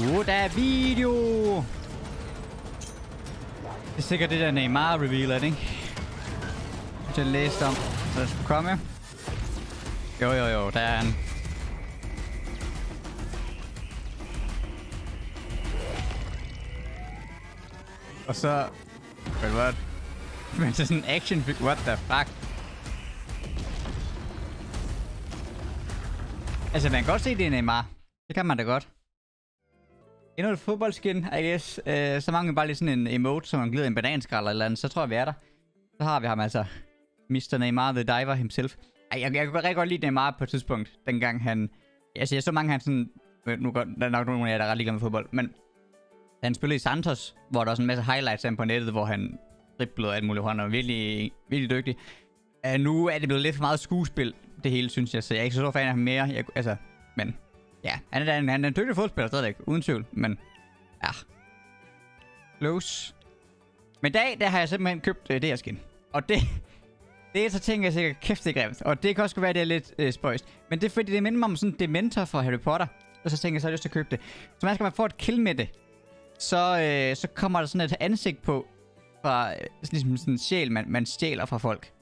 Goddag video! Det er sikkert det der Neymar-reveal, er det ikke? Jeg læste om, så det skulle komme. Jo, der er han. Og så... Wait, what? Men så sådan en action... What the fuck? Altså, man kan godt se, det er Neymar. Det kan man da godt. Endnu et fodboldskin, I guess. Så mangler bare lige sådan en emote, som man glider en bananskrald eller andet. Så tror jeg, vi er der. Så har vi ham altså. Mr. Neymar, the diver himself. Ej, jeg kunne rigtig godt lide Neymar på et tidspunkt. Dengang han... Altså, jeg så mange han sådan... Nu går der nok nogle af jer, der er ret ligeglade med fodbold. Men... Han spillede i Santos, hvor der var sådan en masse highlights af på nettet, hvor han driblede alt muligt. Han var virkelig, virkelig dygtig. Nu er det blevet lidt for meget skuespil, det hele, synes jeg. Så jeg er ikke så stor fan af ham mere. Men... Ja, han er en dygtig fodspiller stadigvæk, uden tvivl, men... Ja... Close. Men i dag, der har jeg simpelthen købt det her skin. Og det... Det er så ting, jeg sikkert kæft det er grimt. Og det kan også være, det er lidt spøjst. Men det er fordi, det minder mig om sådan en Dementor fra Harry Potter. Og så tænker jeg, så har jeg lyst til at købe det. Så man skal få et kill med det. Så kommer der sådan et ansigt på. Fra sådan en sjæl, man stjæler fra folk.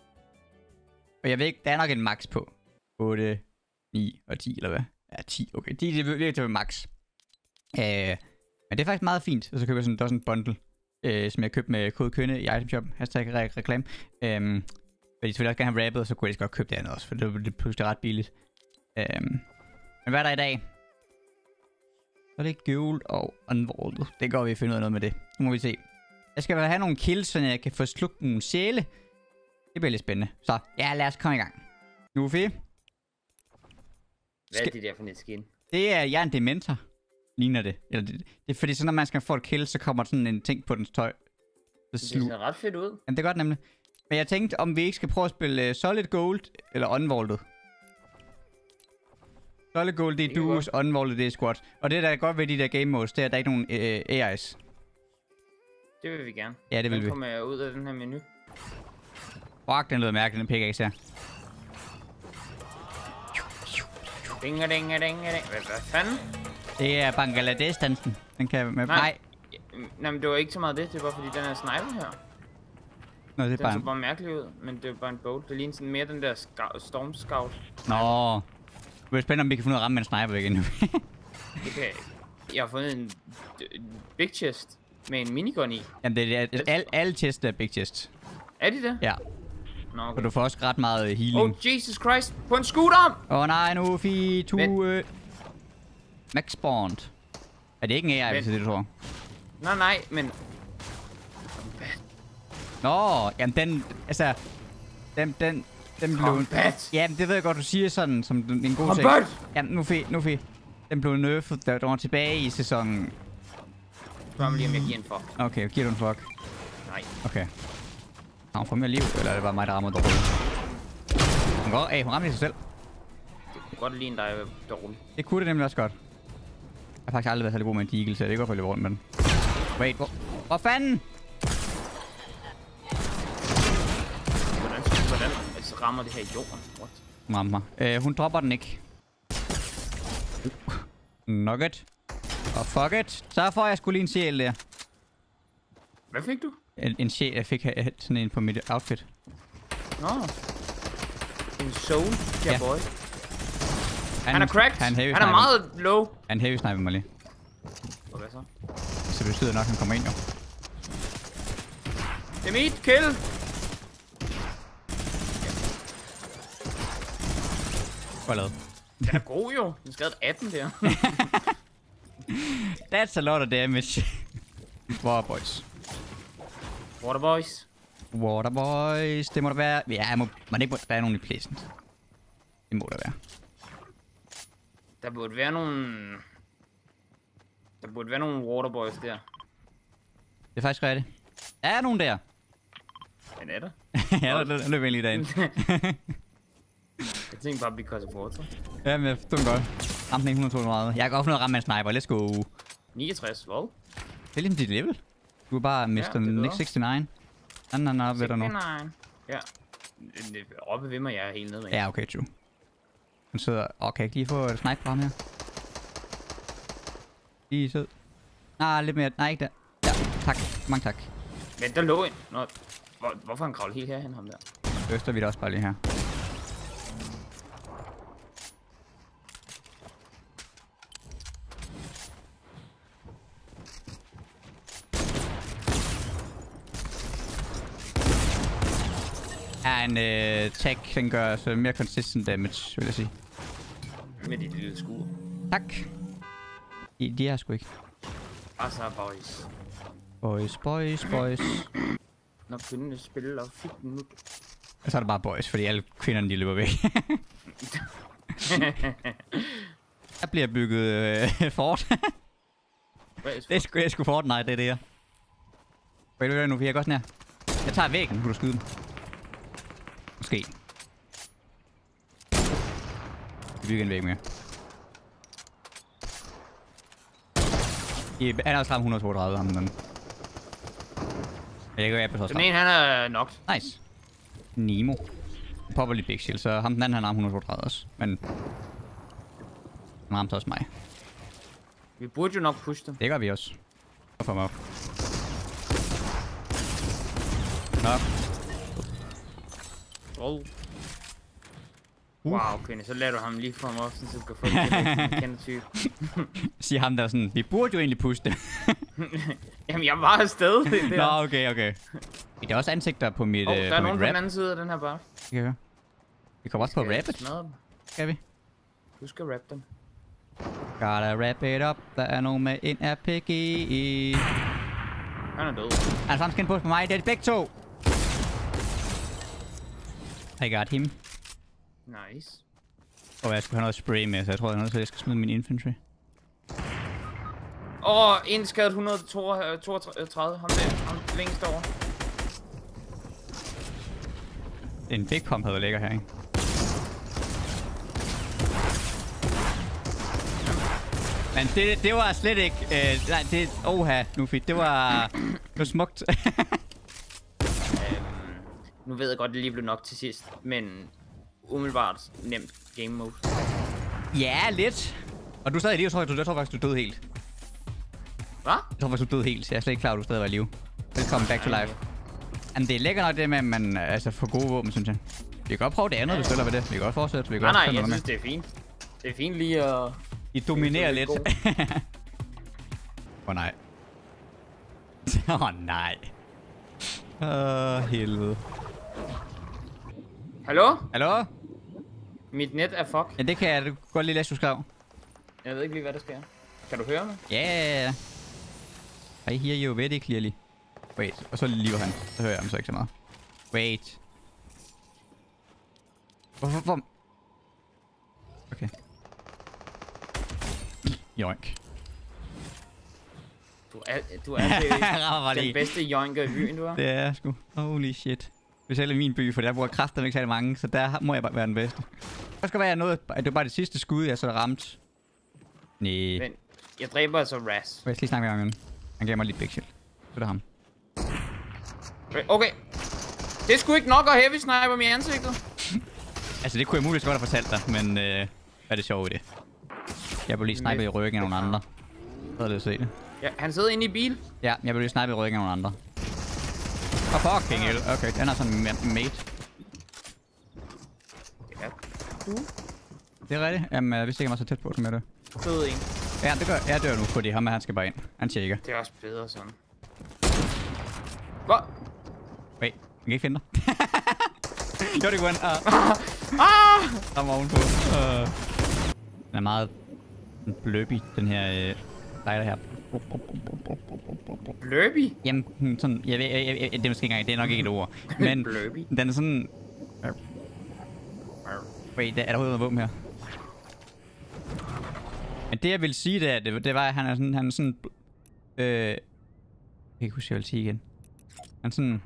Og jeg ved ikke, der er nok en max på. 8, 9 og 10 eller hvad? Ja, 10, okay. Det er virkelig max. Men det er faktisk meget fint. Og så køber jeg sådan en bundle. Som jeg købte med kode kønne i itemshoppen. #reklame. Fordi de selvfølgelig også gerne have rappet, og så kunne jeg lige godt købe det andet også, for det var pludselig ret billigt. Men hvad er der i dag? Så er det Gold og Unvaulted. Det går vi at finde ud af noget med det. Nu må vi se. Jeg skal have nogle kills, så jeg kan få slugt nogle sjæle. Det bliver lidt spændende. Så ja, lad os komme i gang. Nufi. Hvad er det der for en skin? Det er, jeg er en dementor. Ligner det. Eller det er fordi, så når man skal få et kill, så kommer sådan en ting på dens tøj. Det ser ret fedt ud. Jamen det er godt nemlig. Men jeg tænkte, om vi ikke skal prøve at spille Solid Gold eller Unvaulted. Solid Gold, det er duos, Unvaulted, det er squad. Og det der er godt ved de der game modes, det er, at der er ikke nogen AI's. Det vil vi gerne. Ja, det vil vi. Nu kommer jeg ud af den her menu. Fuck, den lød mærkelig, den pickaxe her. Dinga. Hvad fanden? Det er Bangladesh-dansen. Den kan med... Nej. Nej, men det var ikke så meget det. Det var fordi, den er sniper her. Nå, det er den så bare mærkelig ud, men det er bare en bolt. Det ligner sådan mere den der Storm Scout. Nå. Det bliver spændende, om vi kan finde ud af at ramme med en sniper igen nu. Okay. Jeg har fundet en big chest med en minigun i. Jamen, det er alle chests er big chests. Er de det? Ja. Nå, okay. Og du får også ret meget healing. Oh, Jesus Christ! På en skudarm! Åh nej, nu fi tue... Max spawned. Er det ikke en AI, hvis det er det, du tror? Nej, men... Nå, jamen den, altså, den blev... Jamen det ved jeg godt, du siger sådan, som en god ting. Jamen nu fik. Den blev nerfed, der var tilbage i sæsonen. Spørg mig lige, om jeg giver en fuck. Okay, giver du en fuck? Nej. Okay. Har hun fået mere liv, eller er det bare mig, der rammer dårligt? Hun går af, hun rammer sig selv. Det kunne godt ligne dig dårligt. Det kunne det nemlig også godt. Jeg har faktisk aldrig været særlig god med en deagle, så det er godt for at løbe rundt med den. Wait, hvor fanden? Rammer det her i jorden. What? Mamma. Hun dropper den ikke. Nugget. Og fuck it. Så får jeg sgu lige en sjæl der. Hvad fik du? En sjæl. Jeg fik sådan en på mit outfit. Nå. En soul. Ja. Boy. Han er cracked. Han er meget low. Han heavy sniper mig lige. Og hvad så? Så betyder nok, han kommer ind jo. Det er mit kill. Den er god jo. Den skadede 18 der. That's a lot of damage. Water boys. Det må der være. Ja, man ikke må der være nogen i pladsen. Det må der være. Der burde være nogle water boys der. Det er faktisk rigtigt. Der er nogen der. Den er der. Ja, der løb lige derinde. Jeg tænkte bare, because of water. Ja, men jeg forstår godt. Ramte 132. Jeg kan opnå at ramme en sniper. Let's go. 69, wow. Det er ligesom dit level. Du er bare Mr. Nick 69. Nej, ved du nu. 69. Ja. Oppe ved mig, jeg er helt nede med. Ja, okay, true. Hun sidder... Åh, kan jeg ikke lige få et snipe på ham her? Lige sød. Nej, lidt mere. Nej, ikke der. Ja, tak. Mange tak. Men der lå en. Nå, hvorfor han kravlede helt herhen, ham der? Øster vi da også bare lige her. Ja, en tag, den gør så mere consistent damage, vil jeg sige. Med de lille skure. Tak. De er sgu ikke. Og så boys. Boys. Når kvinderne spiller 15 minutter. Og så er det bare boys, fordi alle kvinderne de løber væk. Der bliver bygget fort. Det er sgu Fortnite, det er det her. Wait, nu vi er godt nær. Jeg tager væggen, nu kan du skyde den. Måske. Vi bygger en væg mere. Han har også ramt 132, ham den. Jeg kan jo ikke så stramt. Den ene, han er knocked. Nice. Nemo. Popper lidt big shield, så ham den anden, han har ramt 132 også. Men... han ramte også mig. Vi burde jo nok pushe dem. Det gør vi også. Så får mig op. Wow. Wow, okay, så lader du ham lige fra mig op, så du kan få en kende type. Siger ham der sådan, vi burde jo egentlig puste. Jamen, jeg var afsted. Nå, okay. Der er også ansigter på mit der er nogen på den anden side af den her bar. Ja. Vi kommer også på rabbit. Skal vi? Du skal rappe dem. Gotta wrap it up. Der er nogen med en RPG i. Han er død. Han er samme skin på mig. Det er de begge to. I got him. Nice. Og jeg skal have noget spray med, så jeg tror, at jeg skal smide min infantry. Åh, en skadet 132. Ham der, ham længst over. En big pump havde ligger her, ikke? Men det var slet ikke... nej, det... Oha, Nufi. Det var... det var smukt. Nu ved jeg godt, det lige blev nok til sidst, men... umiddelbart nemt game mode. Ja, lidt. Og du sad i live, så jeg tror faktisk, du døde helt. Hvad? Jeg tror faktisk, du døde helt. Jeg er slet ikke klar, at du stadig var i live. Velkommen back to life. Jamen, det er lækkert nok det med, at man altså får gode våben, synes jeg. Vi kan godt prøve det andet, hvis du føler ved det. Vi kan godt fortsætte. Vi kan nej, jeg synes, det er fint. Det er fint lige at... I dominerer lidt. Åh nej. Åh nej. Helvede. Hallo? Hallo? Mit net er fuck. Ja, det kan jeg godt lige læse, du skrev. Jeg ved ikke lige, hvad der sker. Kan du høre mig? Ja, yeah. I hear you very clearly. Wait, og så lever han. Så hører jeg ham så ikke så meget. Wait. Hvorfor? Okay. Joink. Du er den bedste joinker i byen, du er. Det er sgu. Holy shit. Hvis alle min by, for der bruger kræfter ikke særlig mange, så der må jeg bare være den bedste. Så skal være noget, at det var bare det sidste skud, jeg så ramt. Næh. Men jeg dræber altså Ras. Jeg skal lige snakke med ham. Han gav mig lidt big shield. Så er det ham. Okay. Det skulle ikke nok at heavy sniper mig i ansigtet. Altså det kunne jeg muligvis godt have fortalt dig, men hvad er det sjovt i det? Jeg blev lige snipet i ryggen af nogle andre. Så havde jeg se det. Ja, han sidder inde i bil. Ja, jeg blev lige snipet i ryggen af nogle andre. Oh, fucking hell. Okay, den er sådan en mate. Ja, du. Det er rigtigt. Jamen, hvis ikke jeg var så tæt på, som jeg dør. Død en. Ja, det gør jeg. Jeg dør nu, fordi ham han skal bare ind. Han tjekker. Det er også bedre sådan. Hvor? Wait, jeg kan ikke finde dig. Jo, det kunne han. Der var ovenpå. Den er meget bløbig, den her lighter her. Bløbby? Jamen, sådan, jeg ved, det er måske ikke engang, det er nok ikke et ord. Men den er sådan... Wait, er der overhovedet noget våben her? Men det jeg ville sige, det var, at han er sådan... Jeg kan ikke huske, jeg vil sige igen. Han er sådan...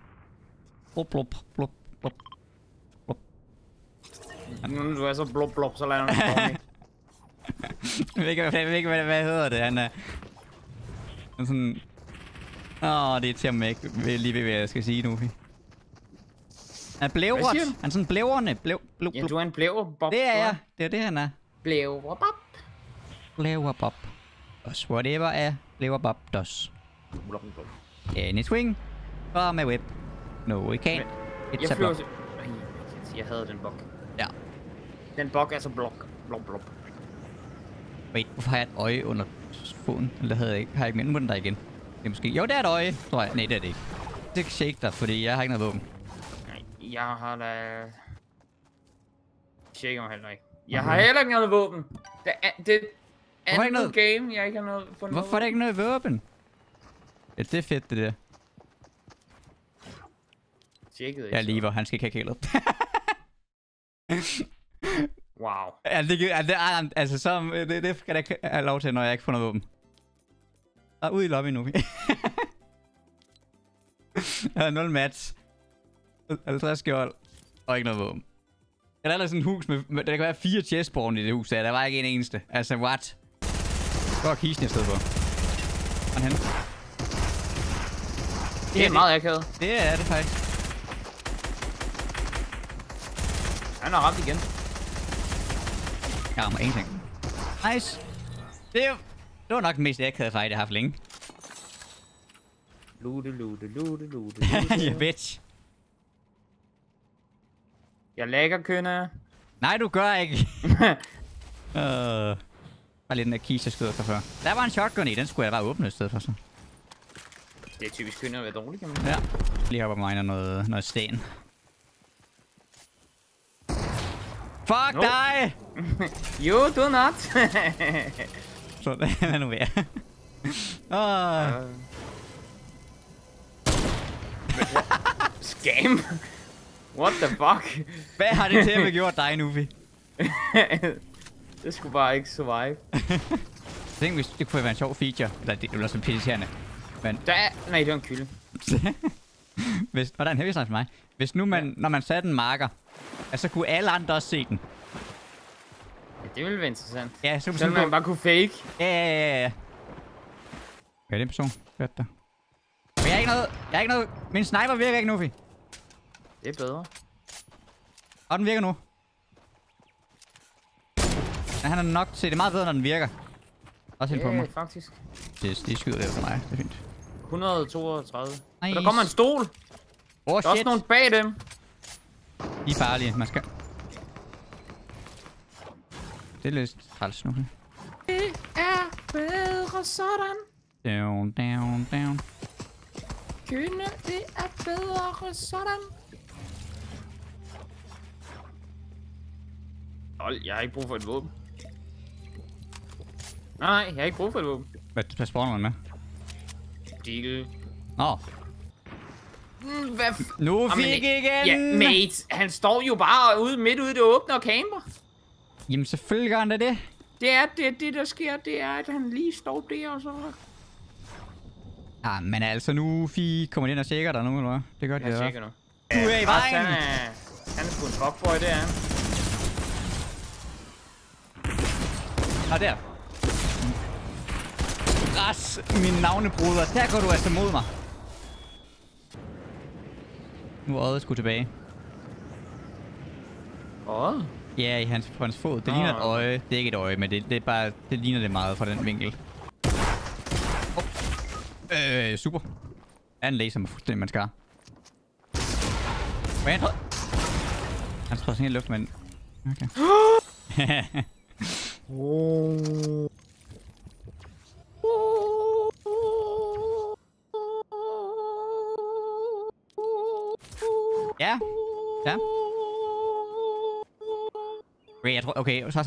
Blop. Nu du er så blop, så lader han Jeg ved ikke, hvad hedder det, han er... sådan... det er til at mække lige ved, hvad jeg skal sige nu. Han er blævret. Han er sådan blævrende. Ja, du er en blæverbop. Det er jeg. Det er det, han er. Blæverbop. Does whatever a blabberbob does. Anything from a web. No, we can't. It's a block. Jeg havde den bog. Ja. Den bog er så blok. Blop, blop. Wait, hvorfor har jeg et øje under foden? Eller havde jeg ikke? Har jeg ikke mindre munden der igen? Det er måske... Jo, det er et øje, tror jeg. Nej, det er det ikke. Det kan shake dig, fordi jeg har ikke noget våben. Nej, jeg har da... Shake mig heller ikke. Jeg har heller ikke noget våben. Det er... Det er andet noget... game, jeg ikke har noget... Hvorfor noget er der ikke noget våben? Ja, det er fedt, det der. Tjekkede ikke. Jeg lever, han skal ikke have kælet. Wow. Ja, det, altså, så, det skal jeg da have lov til, når jeg ikke får noget våben. Og ude i lobby nu. Jeg har 0 mats. 50 skjold. Og ikke noget våben. Der er sådan et hus med, der kan være 4 chestborne i det hus der. Der var ikke en eneste. Altså, what? Hvor er kisten, jeg stod på? Hvor er han? Det er meget akavet. Det er det faktisk. Han har ramt igen. Jeg rammer ingenting. Nice. Det var nok den mest akavede fight, jeg har haft længe. Lute. Ja, bitch. Jeg lægger kønne. Nej, du gør ikke. Bare lidt den der kiste, jeg skød for før. Der var en shotgun i, den skulle jeg bare åbne i stedet for så. Det er typisk kønne at være dårlig, kan man sige. Ja. Lige hopper mig noget sten. Fuck dig! You do not! Så hvad nu er? Scam? What the fuck? Hvad har det til at gjort dig, Nufi? Det skulle bare ikke survive. Jeg tænkte, det kunne være en sjov feature. Eller det ville også være pisserende. Men... Nej, det var en kylde. Og der er en heavy sniper for mig. Hvis nu man, når man satte en marker, altså kunne alle andre også se den. Ja, det ville være interessant. Ja, så kunne man bare kunne fake. Ja. Hvad er det en person? Hvad er det? Men jeg har ikke noget. Min sniper virker ikke nu, Nufi. Det er bedre. Og den virker nu. Men han er nok til. Det er meget bedre, når den virker. Også helt på mig. Faktisk. Det skyder det for mig. Det er fint. 132. Nice. Der kommer en stol. Oh, der er shit. Også nogen bag dem. De er farlige, man skal. Det er lidt træls nu. Det er bedre sådan. Down. Kønne, det er bedre sådan. Hold, jeg har ikke brug for et våben. Nej, jeg har ikke brug for et våben. Hvad spawner man med? Deagle. Nå. Nu fik igen! Ja, mate, han står jo bare ude, midt ude i det åbne og camper. Jamen selvfølgelig gør han da det. Det der sker, det er, at han lige står der og så... Ja, men altså nu, Fie, kommer den og tjekker dig nu, eller hvad? Det gør det da. Jeg tjekker nu. Du er i vejen! Han er sgu en fuckboy, det er han. Og der. Græs, min navnebruder, der går du altså mod mig. Nu er øjet sgu tilbage. Øjet? Ja, i hans fod. Det ligner et øje. Det er ikke et øje, men det er bare... Det ligner det meget fra den vinkel. Super. Der er en laser, man skar. Hvad er han? Han tror sådan helt luft, men... Okay. Ja. Okay, jeg tror... Okay, så.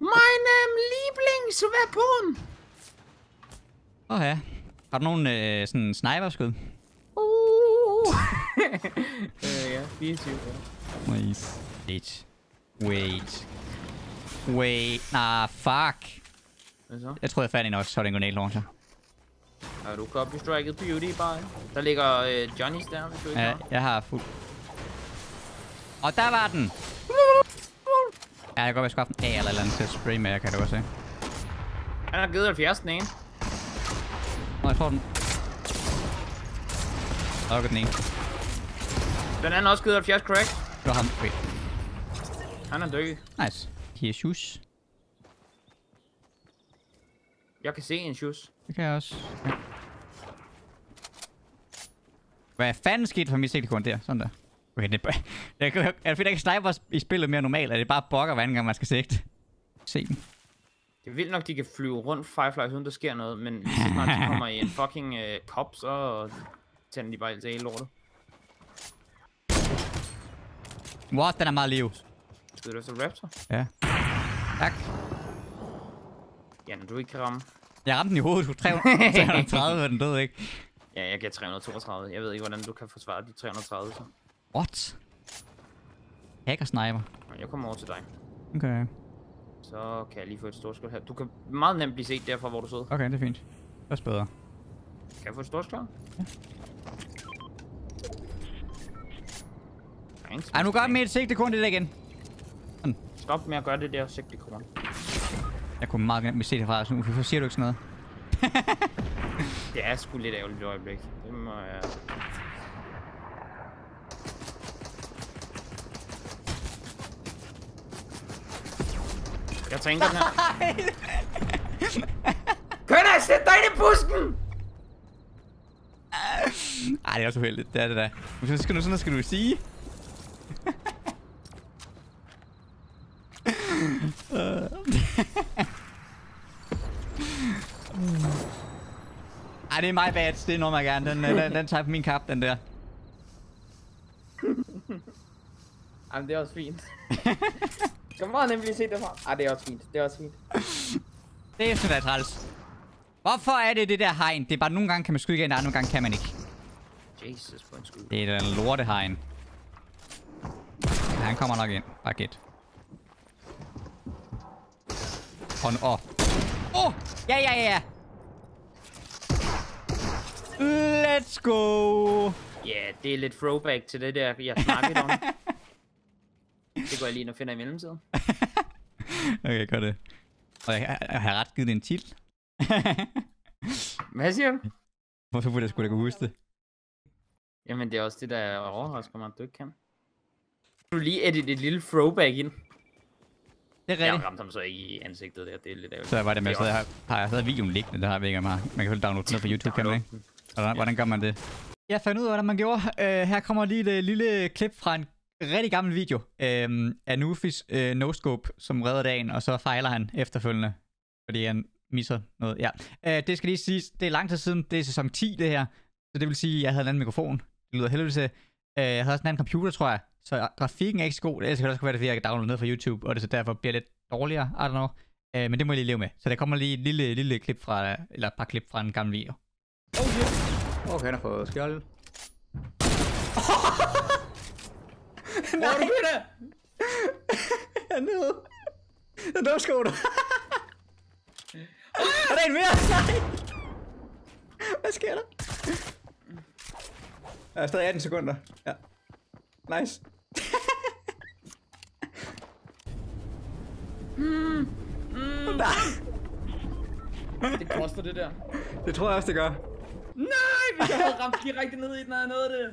My name Liebling, så vær på den! Åh ja. Har du nogen sådan sniperskud? Ja, 24. Nice. Wait. Nah, fuck. Hvad så? Jeg tror jeg fandt en også, så den granate launcher. Er du copy striket beauty bare? Der ligger Johnny's der, hvis du ikke har. Jeg har fuld. Og der var den! Ja, jeg kan godt være skaffe en A eller andet til at spray med, kan jeg da også se. Han har givet 70 den ene. Nå, jeg tror den. Der er den ene. Den anden har også givet 70 crack. Det var ham. Wait. Han er dykket. Nice. Jesus. Jeg kan se en shoes. Det kan jeg også. Ja. Hvad fanden skete for mit sekund der? Sådan der. Okay, det er fordi, jeg ikke sniper i spillet mere normalt, at det bare bokker hver anden gang, man skal sigte. Se den. Det er vildt nok, de kan flyve rundt Fireflies, uden der sker noget, men hvis ikke man de kommer i en fucking kop, så tænder de bare alt hele lortet. What? Den er meget liv. Skal du efter Raptor? Ja. Tak. Ja, når du ikke kan ramme. Jeg ramte den i hovedet. 330, og den døde ikke. Ja, jeg gav 332. Jeg ved ikke, hvordan du kan forsvare de 330, så. What? Hacker sniper. Jeg kommer over til dig. Okay. Så kan jeg lige få et stort skål her. Du kan meget nemt blive set derfra, hvor du sidder. Okay, det er fint. Det er også bedre. Kan jeg få et stort skål? Ja. Ej, nu gør det med et sigtekron det der igen. Sådan. Stop med at gøre det der sigtekron. Jeg kunne meget nemt se det fra dig, så hvorfor siger du ikke sådan noget? Det er sgu lidt ærgerligt i øjeblik. Det må jeg... Jeg tænker den her. Kønner, sæt dig ind i busken! Ej, det er også uheldigt. Det er det der. Måske skal du sådan noget, skal du sige. Ej, det er my bad. Det er noget, jeg gerne. Den tager på min kap, den der. Jamen, det er også fint. Skal man nemlig se dem her? Ej, det er også fint. Det er også fint. Det er sådan, der træls. Hvorfor er det det der hegn? Det er bare, nogle gange kan man skyde igen, og andre gange kan man ikke. Jesus, for en skyde. Det er den lorte hegn. Han kommer nok ind. Bare gæt. Åh! Åh! Ja, ja, ja! Let's go! Ja, yeah, det er lidt throwback til det der, jeg snakkede om. Det går jeg lige ind og finder i mellemtiden. Okay, gør det. Og jeg har ret givet det en titel. Hvad siger du? Hvorfor burde jeg sgu da kunne huske det? Jamen, det er også det, der overrasker mig, at du ikke kan. Du lige edit et lille throwback ind. Det er rigtigt. Jeg ramte ham så ikke i ansigtet der, det er lidt ærgerligt. Så var det med, at jeg havde videoen liggende, det har jeg ikke meget. Man kan vel downloade noget på YouTube, kan man ikke? Hvordan gør man det? Jeg fandt ud af, hvordan man gjorde. Her kommer lige et lille klip fra en rigtig gammel video af Nufis no-scope, som redder dagen, og så fejler han efterfølgende, fordi han misser noget. Ja. Det skal lige siges, det er lang tid siden, det er sæson 10 det her, så det vil sige, at jeg havde en anden mikrofon. Det lyder heldigvis. Jeg havde også en anden computer, tror jeg. Så grafikken er ikke så god, ellers kan det også være, at jeg kan downloade ned fra YouTube, og det så derfor bliver lidt dårligere, I don't know. Men det må jeg lige leve med. Så der kommer lige et lille klip fra, eller et par klip fra en gammel video. Okay, han har fået skjold. Nej! Hvor er du der? Jeg er nede. Jeg dødskår dig. Er der en mere? Nej! Hvad sker der? Jeg er stadig 18 sekunder. Ja. Nice. Nej. Det koster det der. Det tror jeg også det gør. Nej, vi har ramt direkte ned i den her noget det.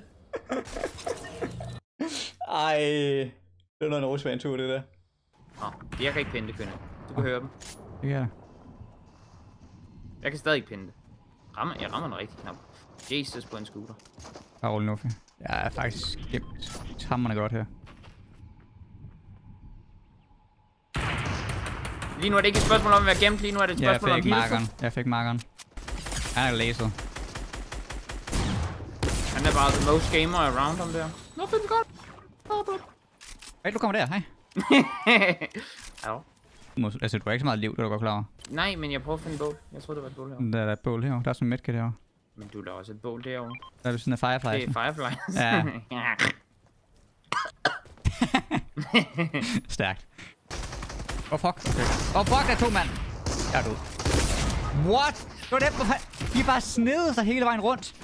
Ej, det er noget en rusvantur det der. Nå, jeg kan ikke pinde det, kønne. Du kan høre dem. Ja. Jeg kan stadig ikke pinde det. Jeg rammer den rigtig knap. Jesus på en scooter. Parol Nuffi. Jeg er faktisk gemt hamrende godt her. Lige nu er det ikke et spørgsmål om at være gemt, lige nu er det et spørgsmål om hilfe. Jeg fik markeren. Han er laset. Han er bare the most gamer around ham der. Nå, fint godt. Hey, du kommer der, hej. Altså, du har ikke så meget liv, det er du godt klar over. Nej, men jeg prøver at finde et bål. Jeg troede, det var et bål herovre. Der er et bål herovre. Der er sådan en medkit herovre. Men du laver også et bål derovre. Der er du sådan en Firefly. Det er Firefly. Ja. Stærkt. Oh fuck. Okay. Oh fuck, der er to mand. Jeg er død. What? Det var dem, de er bare snedet sig hele vejen rundt.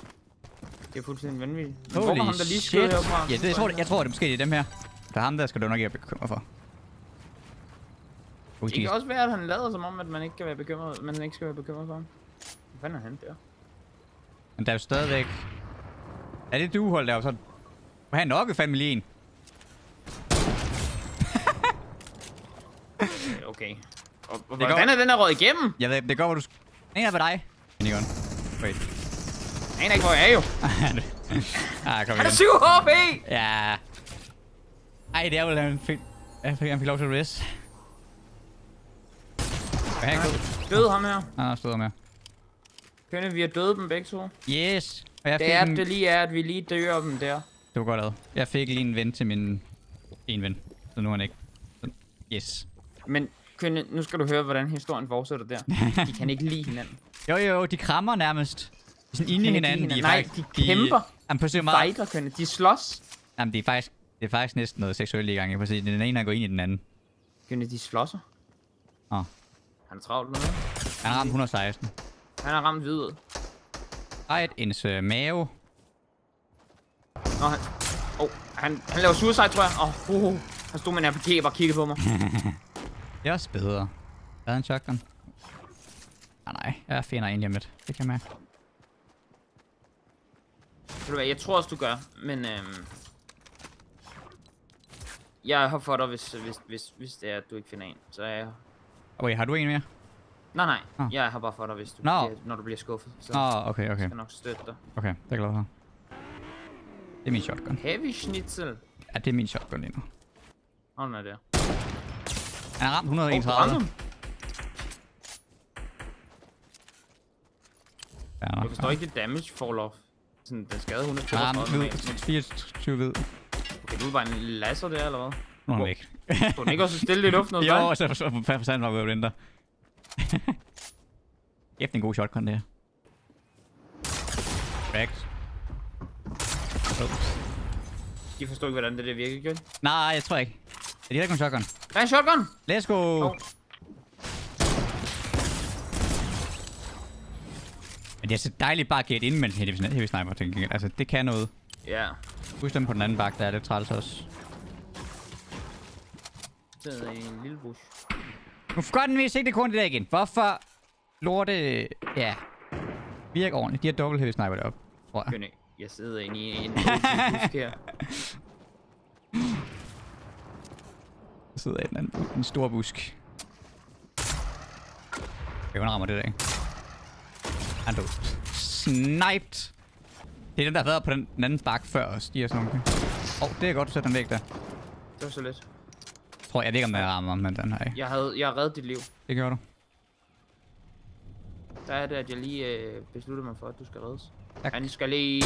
Det er fuldstændig vanvittigt. Men holy ham, der lige shit. Ja, det, jeg tror, det er måske det er dem her. Der er ham der, skal du nok ikke være bekymret for. Det kan også være, at han lader som om, at man ikke skal være bekymret, for ham. Hvad fanden er han der? Men der er jo stadigvæk... Er det du hold der så... Må han nok i familien? Okay. Og hvordan er den her rød igennem? Jeg ved, det går, hvor du... En er på dig. Minigun. Wait. En er ikke, hvor jeg er jo. Han har 7 HP! Ja. Ej, det er vel, han fik lov til at res. Han døde ham her. Han har stået ham her. Kønne, vi har døde dem begge to. Yes. Og jeg det er, det lige er, at vi lige dør dem der. Det var godt ad. Jeg fik lige en ven til min... En ven. Så nu er han ikke. Yes. Men Kønne, nu skal du høre, hvordan historien fortsætter der. De kan ikke lide hinanden. Jo, de krammer nærmest. De er inde i hinanden. De kæmper. Fighter, Kønne. De slås. Jamen, det er faktisk næsten noget seksuelt i gang. Jeg kan se, den ene går ind i den anden. Kønne, de slåsser. Åh. Han er travlt med. Han har ramt 116. Han har ramt hvidet. Right ens mave. Nå, han... Oh, han laver suicide, tror jeg. Han stod med en RPG og bare kiggede på mig. Det er også bedre. Jeg havde en shotgun. Nej. Jeg finder en hjemmet. Det kan jeg mærke. Ved du hvad, jeg tror også, du gør. Men jeg har for dig, hvis det er, at du ikke finder en. Så jeg... Wait, har du en mere? Nej. Ah. Jeg har bare for dig, hvis du når du bliver skuffet. Så okay. Jeg skal nok støtte dig. Okay, det er glad for. Det er min shotgun. Heavy schnitzel. Ja, det er min shotgun lige nu. Hold med der. Han har ramt 131. Jeg forstår ikke det damage fall off. Sådan, den skade 132. Han ramt 24 ved. Okay, du er bare en laser der, eller hvad? Nu er han væk. Skulle den ikke også stille i luften hos dig? Jo, så forstanden var ved at blinde. Efter en god shotgun, det her. Back. De forstår ikke, hvordan det der virkelig gjorde. Nej, jeg tror ikke. Er det ikke en shotgun? Der er en shotgun! Let's go! Oh. Men det er så dejligt bare at gætte ind med en heavy sniper, tænker jeg. Altså, det kan noget. Ja. Yeah. Husk dem på den anden bakke, der er lidt træls også. I en lille bush. Nu får den vist ikke det kun det der igen. Hvorfor lorte... Ja. Virker ordentligt. De har dobbelt heavy sniper deroppe, tror jeg. Kønne, jeg sidder inde i en busk her. Jeg sidder i en stor busk. Jeg rammer det der, ikke? Han dog. Sniped! Det er dem, der har været på den anden bakke før os. De er sådan nogle... det er godt, du sætter den væk der. Det var så lidt. Jeg ved ikke, om jeg rammer, men den her ikke. Jeg reddet dit liv. Det gjorde du. Der er det, at jeg lige besluttede mig for, at du skal reddes. Tak. Han skal lige...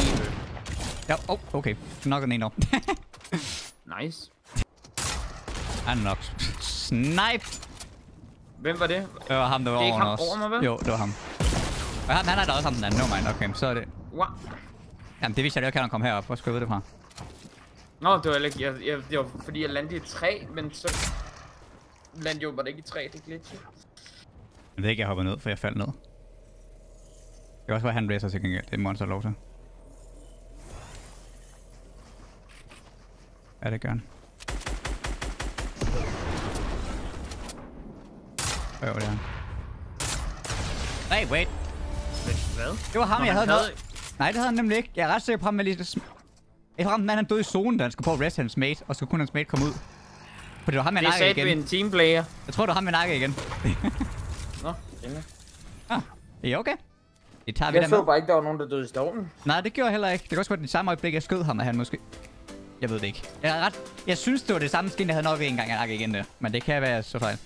Ja, okay. Nok den ene op. Nice. Han er nok. Snipe! Hvem var det? Det var ham, der var over mig også. Det er ikke ham over mig, vel? Jo, det var ham. Og han er da også ham den anden. No mind, okay. Så er det... Wow. Jamen, det vidste jeg, at han kom herop. Hvor skal jeg vide det fra? Nå, det var ikke, det var fordi jeg landede i træ, men så landede jeg bare ikke i træ, det glitchede. Jeg ved ikke, jeg hopper ned, for jeg faldt ned. Det kan også være, han racer til gengæld, det må han så lov til. Ja, det gør han. Jo, det er han. Nej, wait. Hvad? Det var ham, jeg havde noget. Nej, det havde han nemlig ikke. Jeg er ret sikker på ham, jeg lige... Jeg ramte en mand, han døde i zonen, da han skulle på at rest hans mate, og så kunne hans mate komme ud. For det var ham, jeg nakkede igen. Det sagde du en teamplayer. Jeg tror, det var ham, jeg nakkede igen. Nå, endelig. Ja, okay. Det tager vi da med. Jeg så bare ikke, der var nogen, der døde i stormen. Nej, det gjorde jeg heller ikke. Det kan også være det samme øjeblik, jeg skød ham, at han måske... Jeg ved det ikke. Jeg synes, det var det samme skin, jeg havde nok ikke engang, jeg nakkede igen der. Men det kan være så fejl.